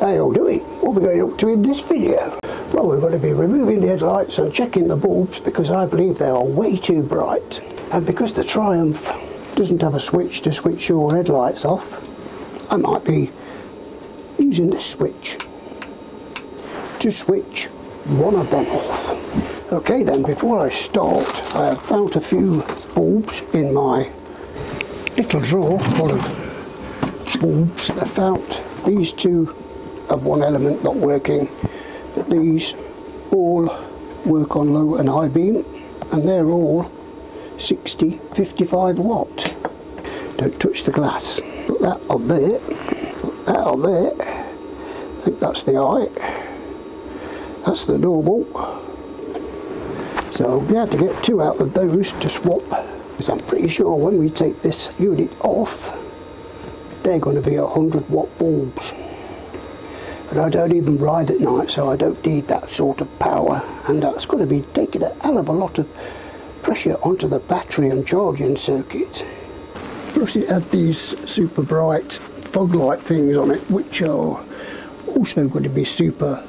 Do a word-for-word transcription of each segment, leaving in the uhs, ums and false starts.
How you all doing? What are we going up to in this video? Well, we're going to be removing the headlights and checking the bulbs because I believe they are way too bright. And because the Triumph doesn't have a switch to switch your headlights off, I might be using this switch to switch one of them off. Okay then, before I start, I have found a few bulbs in my little drawer full of bulbs. I found these two have one element not working, but these all work on low and high beam, and they're all sixty, fifty-five watt. Don't touch the glass. Put that on there, put that on there. I think that's the eye. That's the normal. So I'll be able to get two out of those to swap, because I'm pretty sure when we take this unit off, they're going to be one hundred watt bulbs. But I don't even ride at night, so I don't need that sort of power, and that's going to be taking a hell of a lot of pressure onto the battery and charging circuit. Plus it had these super bright fog light things on it, which are also going to be super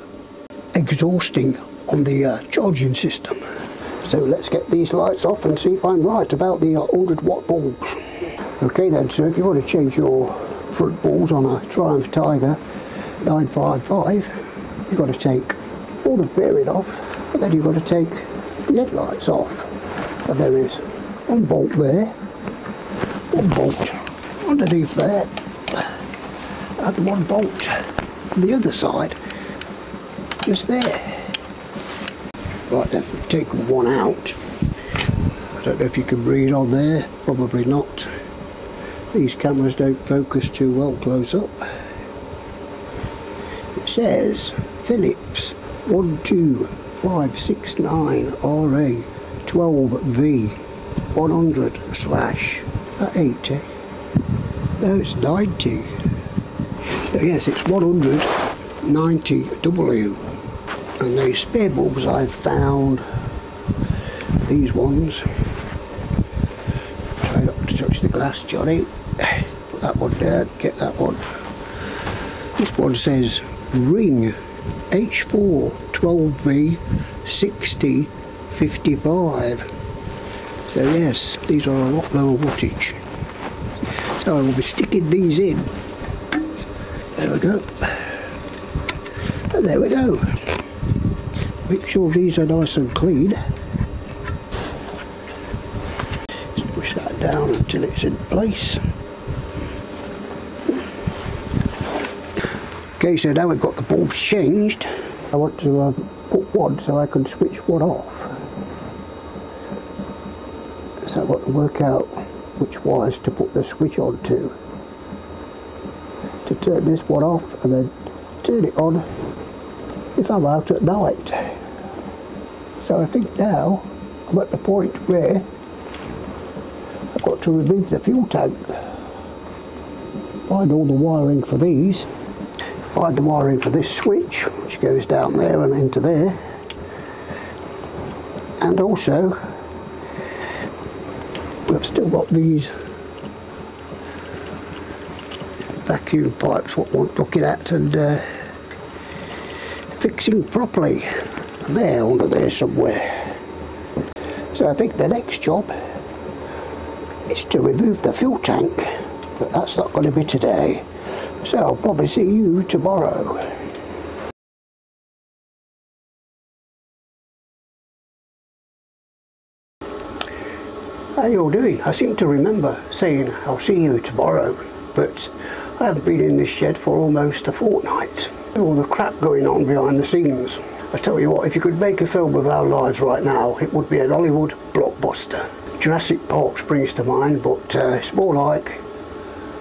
exhausting on the uh, charging system. So let's get these lights off and see if I'm right about the one hundred watt bulbs. Okay then, so if you want to change your front bulbs on a Triumph Tiger nine five five, you've got to take all the bearing off, and then you've got to take the headlights off. And there is one bolt there, one bolt underneath there, and one bolt on the other side, just there. Right then, we've taken one out. I don't know if you can read on there, probably not. These cameras don't focus too well close up. It says Philips one two five six nine R A twelve V one hundred slash eighty. No, it's ninety. So yes, it's one hundred ninety W. And these spare bulbs I've found, these ones. Try not to touch the glass, Johnny. Put that one down, get that one. This one says Ring H four twelve V sixty fifty-five. So yes, these are a lot lower wattage. So I will be sticking these in. There we go. And there we go. Make sure these are nice and clean. Just push that down until it's in place. Okay, so now we've got the bulbs changed. I want to um, put one so I can switch one off. So I've got to work out which wires to put the switch on to. To turn this one off and then turn it on if I'm out at night. So I think now I'm at the point where I've got to remove the fuel tank. Find all the wiring for these. Find the wiring for this switch, which goes down there and into there, and also we've still got these vacuum pipes what we're looking at and uh, fixing properly, and they're under there somewhere. So I think the next job is to remove the fuel tank, but that's not going to be today. So I'll probably see you tomorrow. How you all doing? I seem to remember saying I'll see you tomorrow, but I haven't been in this shed for almost a fortnight. All the crap going on behind the scenes. I tell you what, if you could make a film of our lives right now, it would be an Hollywood blockbuster. Jurassic Park springs to mind, but uh, it's more like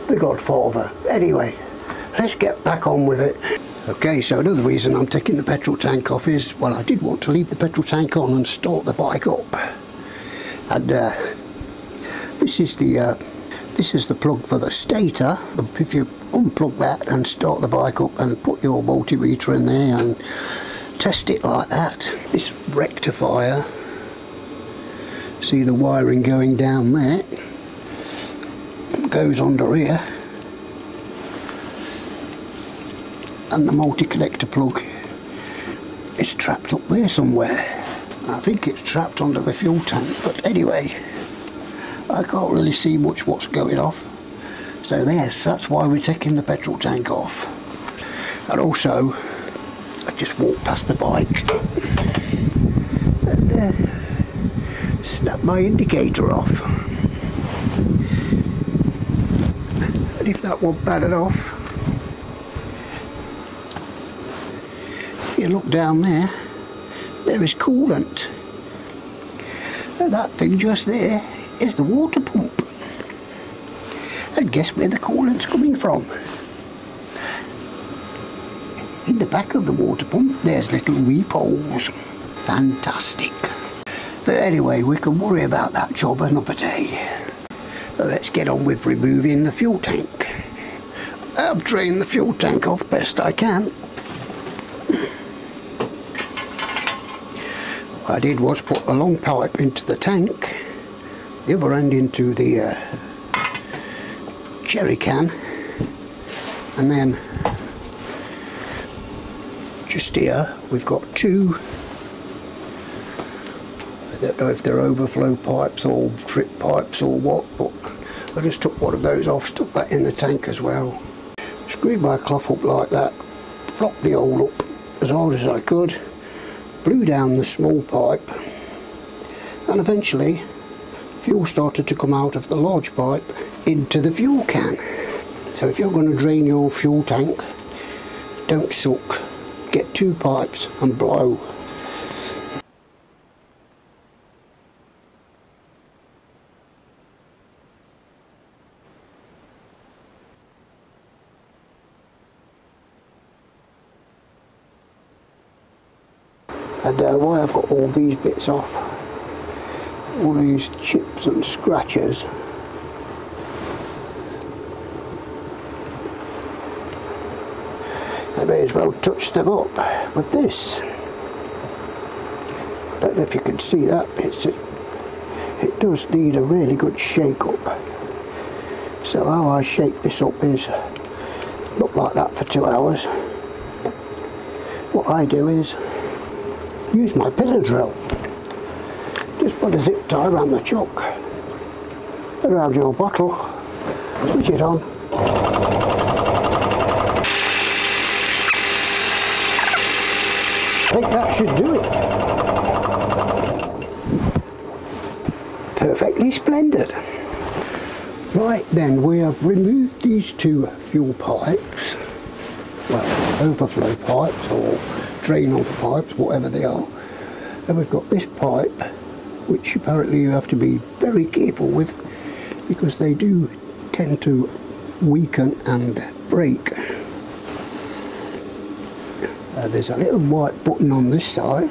The Godfather. Anyway, let's get back on with it. Okay, so another reason I'm taking the petrol tank off is, well, I did want to leave the petrol tank on and start the bike up. And uh, this is the uh, this is the plug for the stator. If you unplug that and start the bike up and put your multimeter in there and test it like that, this rectifier, see the wiring going down there, goes under here, and the multi-connector plug is trapped up there somewhere. I think it's trapped under the fuel tank, but anyway, I can't really see much what's going off. So yes, that's why we're taking the petrol tank off. And also, I just walked past the bike and uh, snapped my indicator off. And if that wasn't bad enough, if you look down there, there is coolant. And that thing just there is the water pump. And guess where the coolant's coming from? In the back of the water pump, there's little weep holes. Fantastic. But anyway, we can worry about that job another day. Let's get on with removing the fuel tank. I've drained the fuel tank off best I can. What I did was put a long pipe into the tank, the other end into the uh, jerry can, and then just here we've got two, I don't know if they're overflow pipes or drip pipes or what, but I just took one of those off, stuck that in the tank as well. Screwed my cloth up like that, flopped the hole up as hard as I could, blew down the small pipe, and eventually fuel started to come out of the large pipe into the fuel can. So if you're going to drain your fuel tank, don't suck. Get two pipes and blow. And uh, why I've got all these bits off, all these chips and scratches, I may as well touch them up with this. I don't know if you can see that, it's a, it does need a really good shake up. So how I shake this up is not like that for two hours. What I do is use my pillar drill. Just put a zip tie around the chuck, around your bottle, switch it on. I think that should do it. Perfectly splendid. Right then, we have removed these two fuel pipes, well, overflow pipes or drain off pipes, whatever they are. And we've got this pipe, which apparently you have to be very careful with because they do tend to weaken and break. Uh, there's a little white button on this side,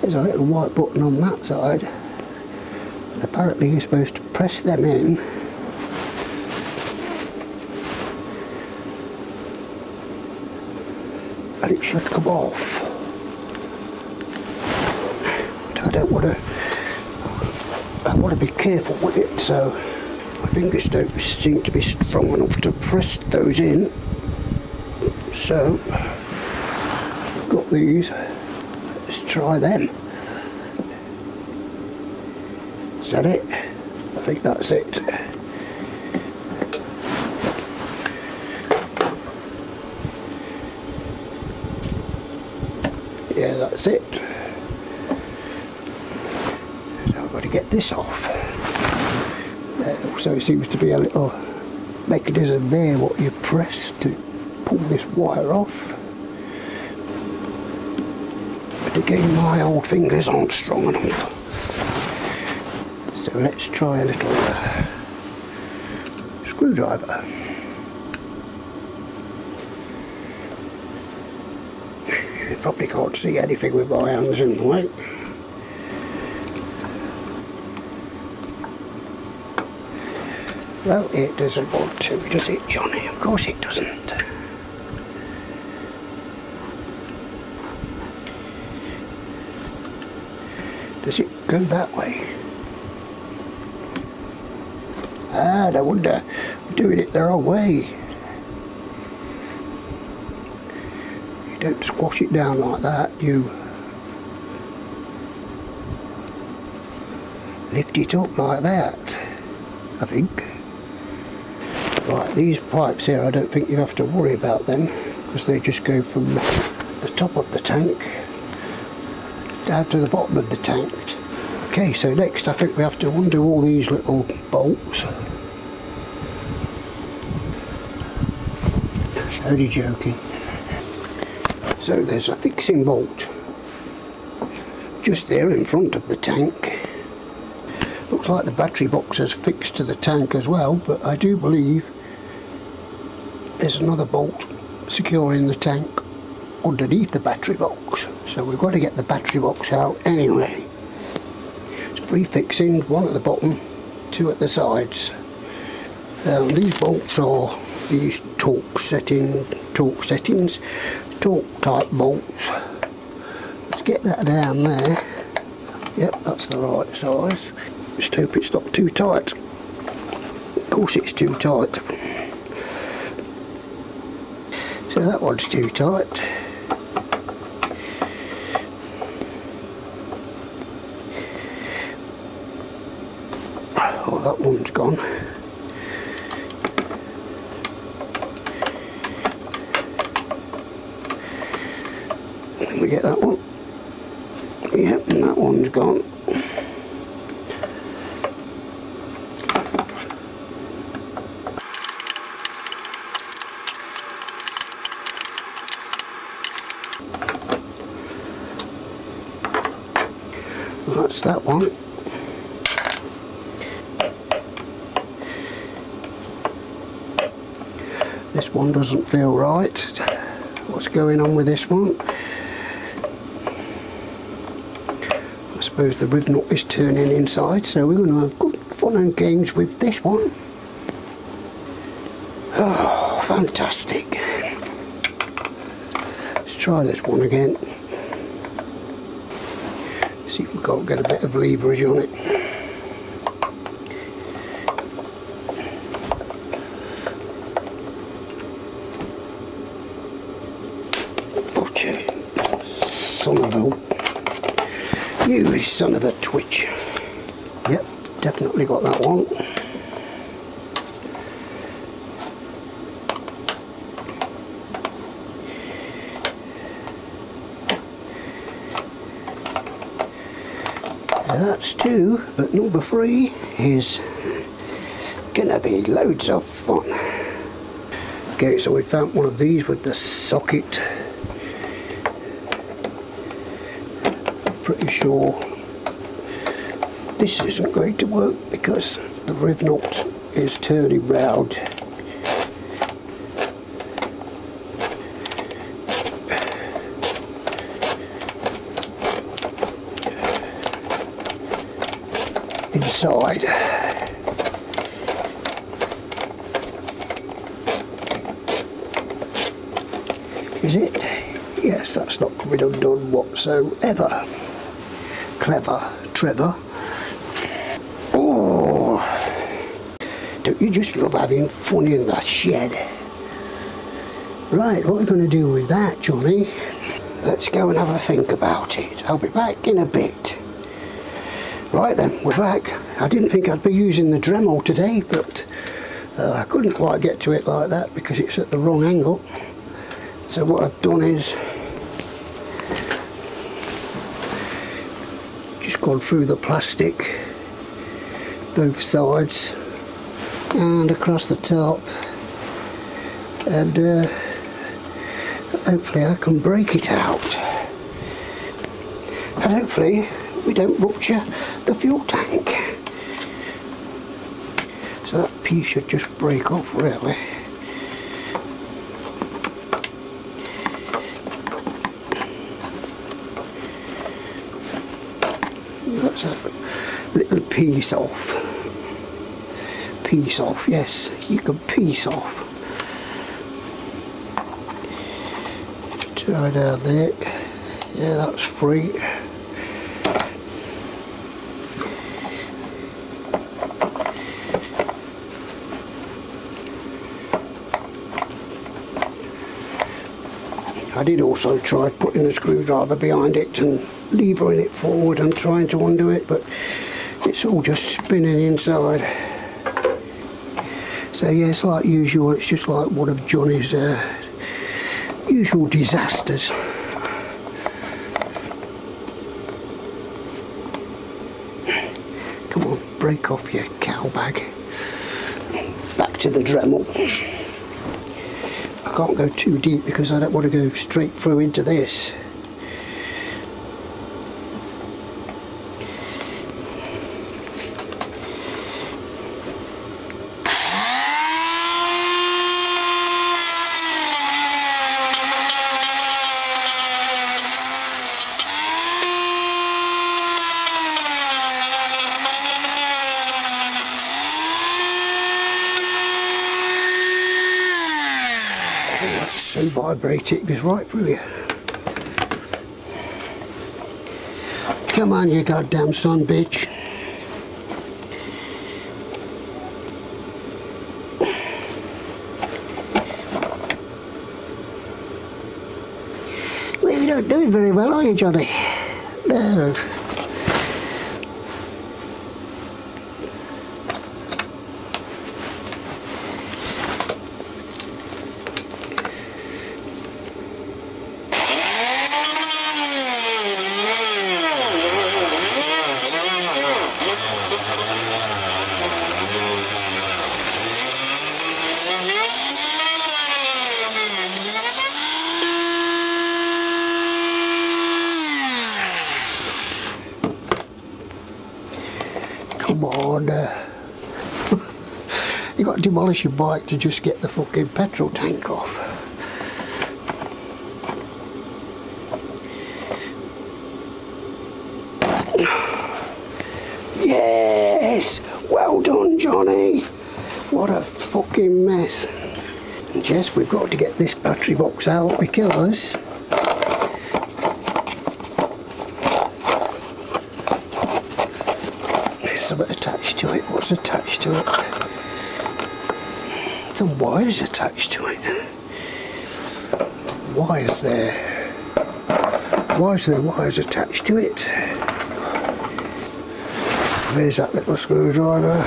there's a little white button on that side, and apparently you're supposed to press them in and it should come off. But I don't want to, I want to be careful with it, so my fingers don't seem to be strong enough to press those in, so got these, let's try them. Is that it? I think that's it. Yeah, that's it. Now I've got to get this off. There also seems to be a little mechanism there, what you press to pull this wire off. Again, my old fingers aren't strong enough. So let's try a little uh, screwdriver. You probably can't see anything with my hands in the way. Well, it doesn't want to, does it, Johnny? Of course it doesn't. Does it go that way? Ah, no wonder. I'm doing it the wrong way. don't squash it down like that, you lift it up like that, I think. Right, these pipes here, I don't think you have to worry about them, because they just go from the top of the tank down to the bottom of the tank. Okay, so next I think we have to undo all these little bolts. Only joking. So there's a fixing bolt just there in front of the tank. Looks like the battery box is fixed to the tank as well, but I do believe there's another bolt securing the tank underneath the battery box. So we've got to get the battery box out anyway. It's three fixings, one at the bottom, two at the sides. Now these bolts are these torque setting, torque settings, torque type bolts. Let's get that down there. Yep, that's the right size. Just hope it's not too tight. Of course it's too tight. So that one's too tight. Oh, that one's gone. Let me get that one. Yep, and that one's gone. Well, that's that one. This one doesn't feel right. What's going on with this one? I suppose the rib nut is turning inside, so we're going to have good fun and games with this one. Oh, fantastic. Let's try this one again. See if we can't get a bit of leverage on it. Gotcha. Son of a... You son of a twitch. Yep, definitely got that one. Now that's two, but number three is gonna be loads of fun. Okay, so we found one of these with the socket. Pretty sure this isn't going to work because the rib nut is turning round. Inside. Is it? Yes, that's not coming undone whatsoever. Clever Trevor. Oh, don't you just love having fun in the shed? Right, what are we going to do with that, Johnny? Let's go and have a think about it. I'll be back in a bit. Right then, we're back. I didn't think I'd be using the Dremel today, but uh, I couldn't quite get to it like that because it's at the wrong angle. So what I've done is gone through the plastic, both sides, and across the top, and uh, hopefully I can break it out, and hopefully we don't rupture the fuel tank. So that piece should just break off, really. Let's have a little piece off. Piece off, yes, you can piece off. Try down there. Yeah, that's free. I did also try putting the screwdriver behind it and levering it forward and trying to undo it, but it's all just spinning inside. So yeah, it's like usual, it's just like one of Johnny's uh, usual disasters. Come on, break off your cow bag. Back to the Dremel. I can't go too deep because I don't want to go straight through into this. So vibrate, it goes right through you. Come on, you goddamn son bitch. Well, you're not doing very well, are you, Johnny? No. Come on, uh, you got to demolish your bike to just get the fucking petrol tank off. Yes, well done, Johnny. What a fucking mess. And yes, we've got to get this battery box out because attached to it. What's attached to it? The wires attached to it. Why is there? Why is there wires attached to it? There's that little screwdriver.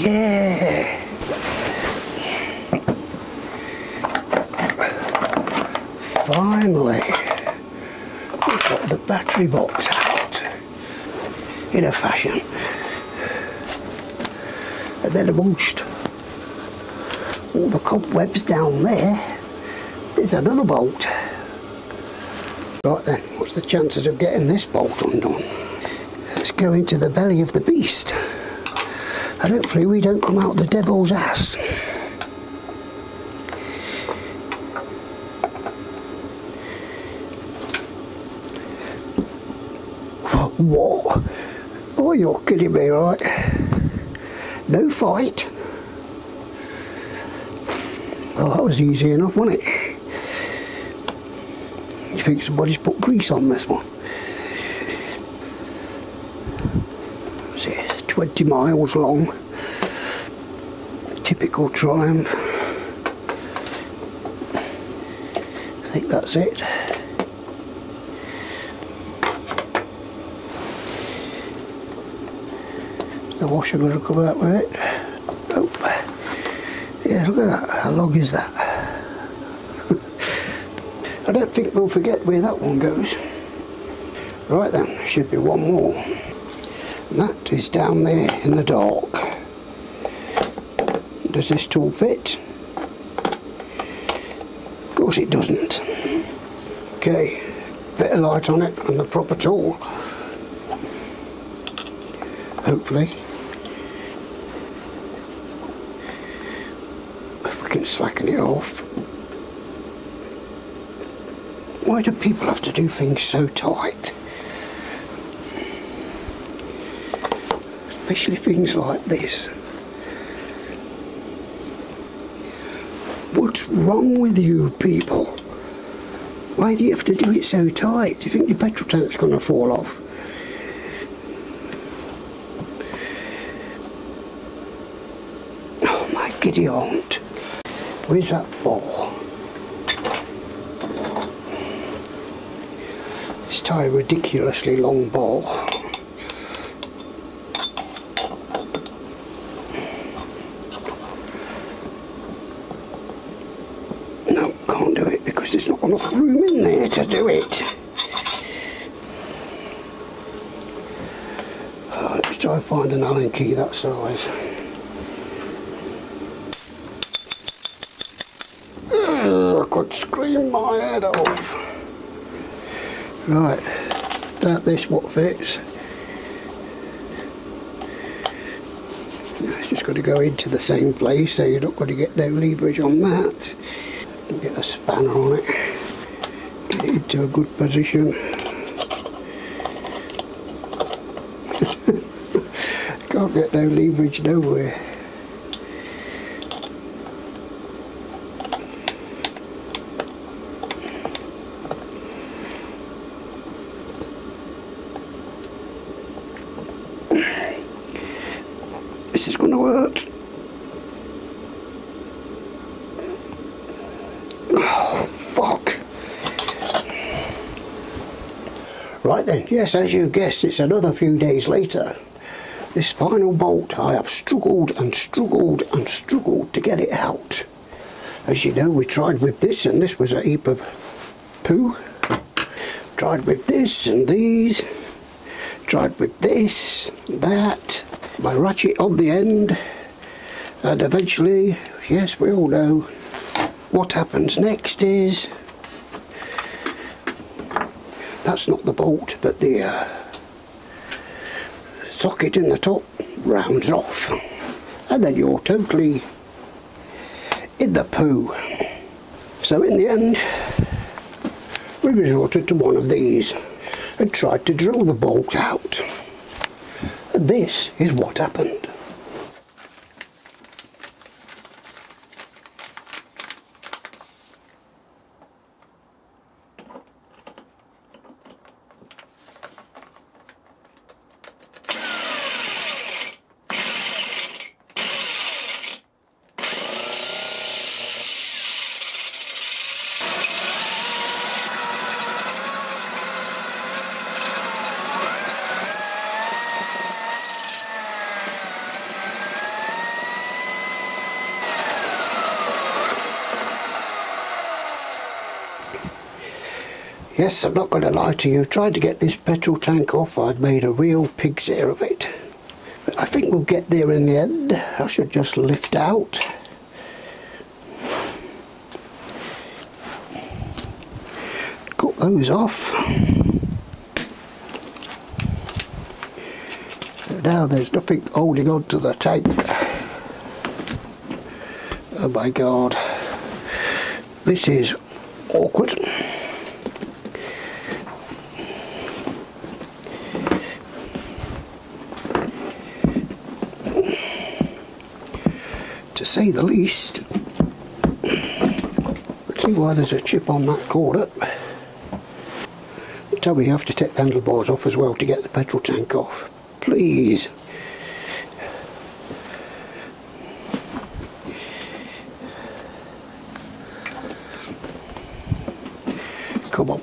Yeah. Finally, we've got the battery box out, in a fashion, and then amongst all the cobwebs down there, there's another bolt. Right then, what's the chances of getting this bolt undone? Let's go into the belly of the beast, and hopefully we don't come out the devil's ass. What? Oh, you're kidding me, right? No fight. Well, that was easy enough, wasn't it? You think somebody's put grease on this one? What's it? twenty miles long. Typical Triumph. I think that's it. The washer going to come out with it. Nope. Yeah, look at that. How long is that? I don't think we'll forget where that one goes. Right then, should be one more. And that is down there in the dark. Does this tool fit? Of course it doesn't. Okay, bit of light on it and the proper tool. Hopefully. We can slacken it off. Why do people have to do things so tight? Especially things like this. What's wrong with you people? Why do you have to do it so tight? Do you think your petrol tank's going to fall off? Oh my giddy aunt. Where's that ball? It's tied a ridiculously long ball. No, can't do it because there's not enough room in there to do it. Oh, let's try and find an Allen key that size. I could scream my head off. Right, about this what fits. It's just got to go into the same place, so you're not going to get no leverage on that. Get a spanner on it, get it into a good position. Can't get no leverage nowhere. Right then, yes, as you guessed, it's another few days later. This final bolt, I have struggled and struggled and struggled to get it out. As you know, we tried with this, and this was a heap of poo. Tried with this and these. Tried with this, that, my ratchet on the end. And eventually, yes, we all know, what happens next is... that's not the bolt, but the uh, socket in the top rounds off. And then you're totally in the poo. So in the end, we resorted to one of these and tried to drill the bolt out. And this is what happened. Yes, I'm not going to lie to you, trying to get this petrol tank off, I've made a real pig's ear of it. But I think we'll get there in the end. I should just lift out. Cut those off. So now there's nothing holding on to the tank. Oh my God. This is awkward. To say the least. Let's see why there's a chip on that cord up. Tell me you have to take the handlebars off as well to get the petrol tank off. Please. Come on.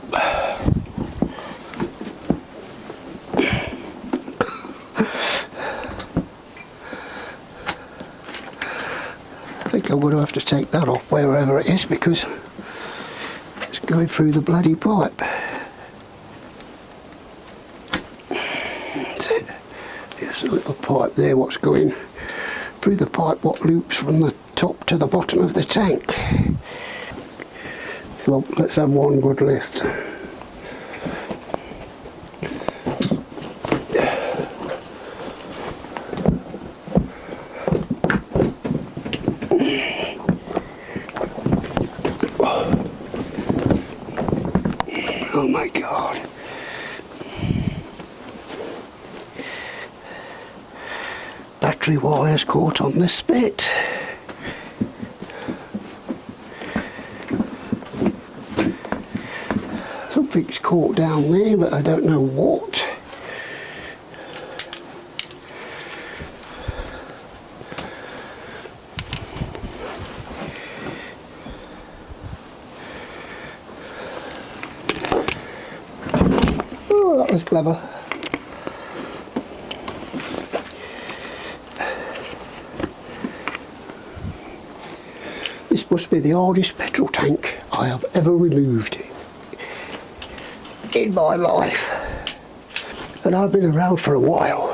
I'm going to have to take that off wherever it is because it's going through the bloody pipe. That's it. There's a little pipe there, what's going through the pipe, what loops from the top to the bottom of the tank. Well, let's have one good lift. Oh my God. Battery wires caught on this bit. something's caught down there, but I don't know what. Oh, that was clever. This must be the hardest petrol tank I have ever removed in my life, and I've been around for a while.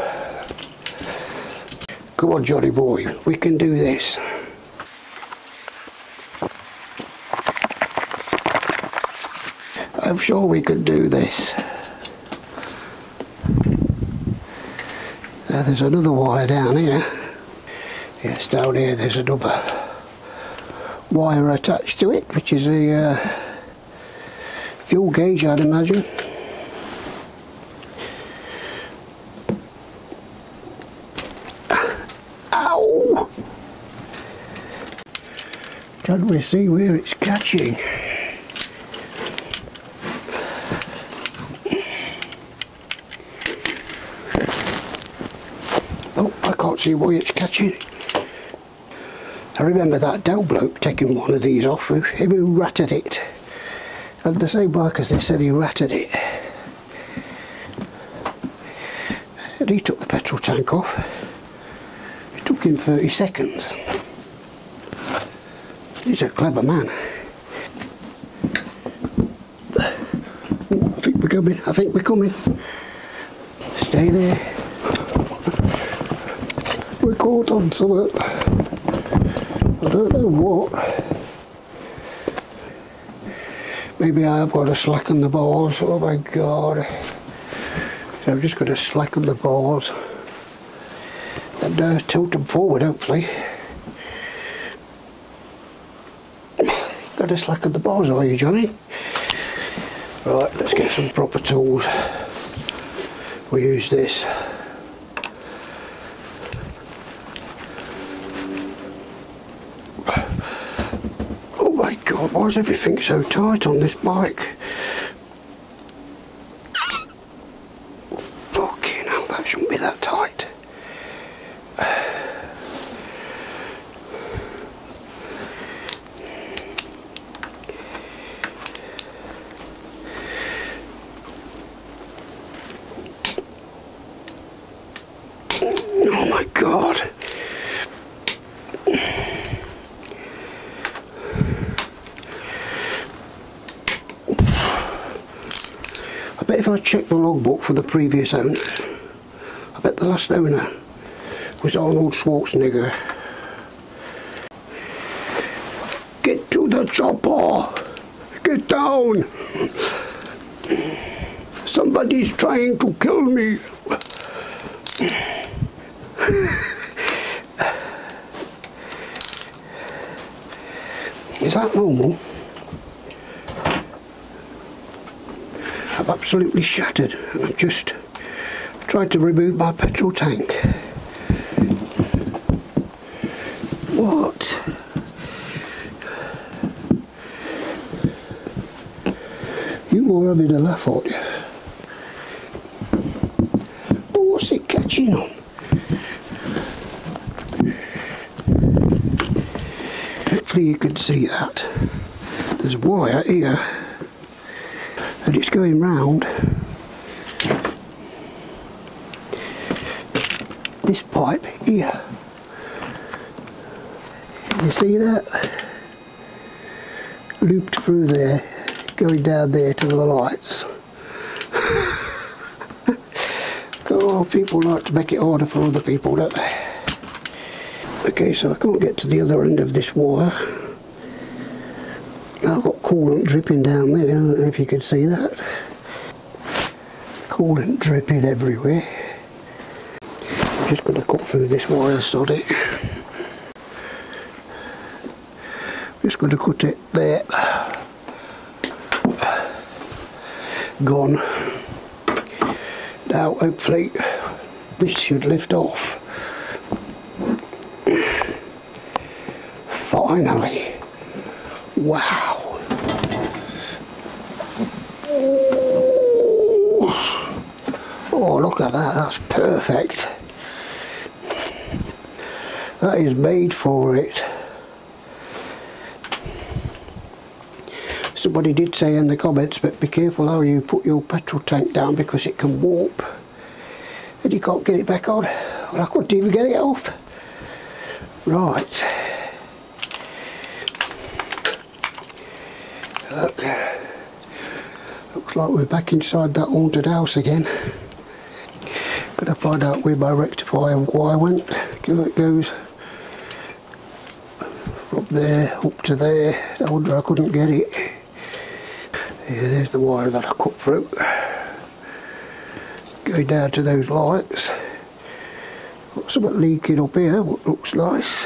Come on, Johnny boy, we can do this. I'm sure we can do this. Now there's another wire down here. Yes, down here there's another wire attached to it, which is a uh, fuel gauge, I'd imagine. Ow! Can we see where it's catching? Oh, I can't see where it's catching. I remember that Dell bloke taking one of these off, him who ratted it. And the same bikers, they said he ratted it. And he took the petrol tank off. It took him thirty seconds. He's a clever man. I think we're coming, I think we're coming. Stay there. We're caught on something. I don't know what. Maybe I've got to slacken the balls. Oh my God. So I'm just going to slacken the balls and uh, tilt them forward, hopefully. Got to slacken the balls, are you, Johnny? Right, let's get some proper tools. We'll use this. Why is everything so tight on this bike? Fucking hell, that shouldn't be that tight. Oh my God. If I check the logbook for the previous owners, I bet the last owner was Arnold Schwarzenegger. Get to the chopper! Get down! Somebody's trying to kill me! Is that normal? I'm absolutely shattered, and I've just tried to remove my petrol tank. What? You were having a laugh, aren't you? But what's it catching on? Hopefully you can see that. There's a wire here. And it's going round this pipe here. You see that? Looped through there, going down there to the lights. Oh, people like to make it harder for other people, don't they? Okay, so I can't get to the other end of this wire. I've got coolant dripping down there, I don't know if you can see that. Coolant dripping everywhere. I'm just going to cut through this wire, sod it. I'm just going to cut it there. Gone. Now hopefully this should lift off. Finally. Wow. Oh, look at that, that's perfect. That is made for it. Somebody did say in the comments, but be careful how you put your petrol tank down because it can warp and you can't get it back on. Well, I couldn't even get it off. Right. Okay. Looks like we're back inside that haunted house again. Gonna find out where my rectifier wire went. It goes from there up to there. I wonder I couldn't get it. Yeah, there's the wire that I cut through. Go down to those lights. Got something leaking up here, what looks nice.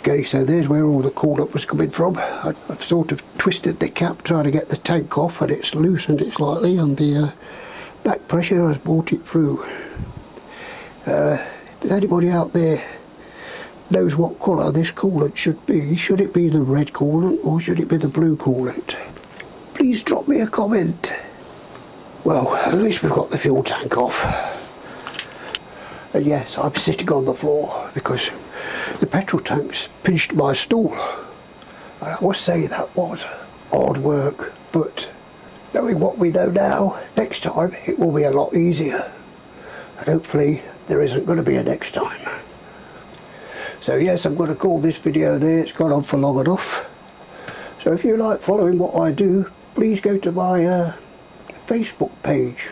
Okay, so there's where all the cord up was coming from. I, I've sort of twisted the cap trying to get the tank off, and it's loosened it slightly, and the uh, back pressure has brought it through. Uh, if anybody out there knows what colour this coolant should be, should it be the red coolant or should it be the blue coolant? Please drop me a comment. Well, at least we've got the fuel tank off. And yes, I'm sitting on the floor because the petrol tank's pinched my stool. And I must say that was hard work, but knowing what we know now, next time it will be a lot easier. And hopefully there isn't going to be a next time. So yes, I'm going to call this video there. It's gone on for long enough. So if you like following what I do, please go to my uh, Facebook page,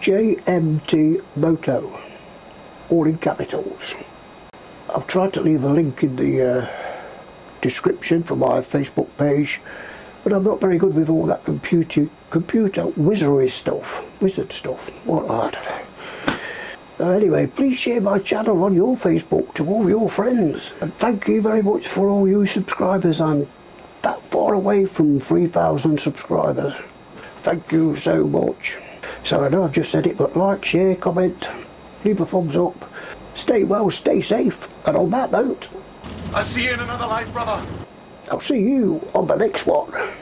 J M T Moto, all in capitals. I've tried to leave a link in the uh, description for my Facebook page, but I'm not very good with all that computer computer wizardry stuff, wizard stuff. What I don't know. Uh, anyway, please share my channel on your Facebook to all your friends, and thank you very much for all you subscribers. I'm that far away from three thousand subscribers. Thank you so much. So I know I've just said it, but like, share, comment, leave a thumbs up. Stay well, stay safe, and on that note, I'll see you in another life, brother. I'll see you on the next one.